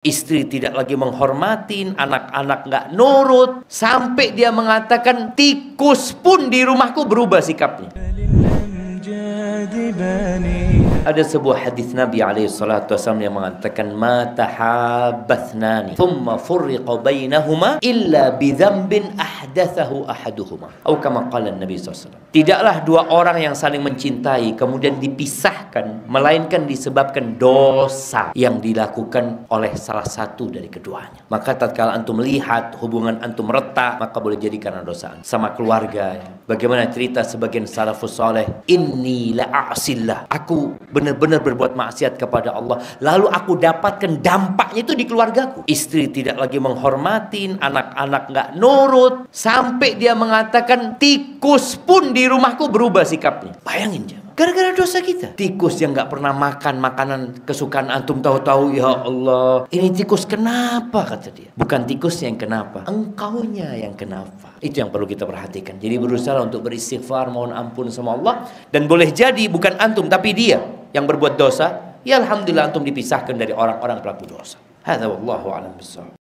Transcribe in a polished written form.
Istri tidak lagi menghormatin, anak-anak gak nurut, sampai dia mengatakan tikus pun di rumahku berubah sikapnya. Ada sebuah hadis Nabi SAW yang mengatakan ma tahabbatsnani thumma furriqa bainahuma illa bidzambin ahdatsahu ahaduhuma atau kama qala Nabi SAW. Tidaklah dua orang yang saling mencintai kemudian dipisahkan, melainkan disebabkan dosa yang dilakukan oleh salah satu dari keduanya. Maka tatkala antum lihat hubungan antum retak, maka boleh jadi karena dosa sama keluarga. Bagaimana cerita sebagian salafus saleh, inni la'asillah, aku benar-benar berbuat maksiat kepada Allah, lalu aku dapatkan dampaknya itu di keluargaku. Istri tidak lagi menghormatin, anak-anak gak nurut, sampai dia mengatakan tikus pun di rumahku berubah sikapnya. Bayangin aja, gara-gara dosa kita. Tikus yang gak pernah makan makanan kesukaan antum, tahu-tahu ya Allah, ini tikus kenapa, kata dia. Bukan tikusnya yang kenapa, engkaunya yang kenapa. Itu yang perlu kita perhatikan. Jadi berusaha untuk beristighfar, mohon ampun sama Allah. Dan boleh jadi bukan antum tapi dia yang berbuat dosa. Ya alhamdulillah antum dipisahkan dari orang-orang pelaku dosa. Hadza wallahu a'lam bissawab.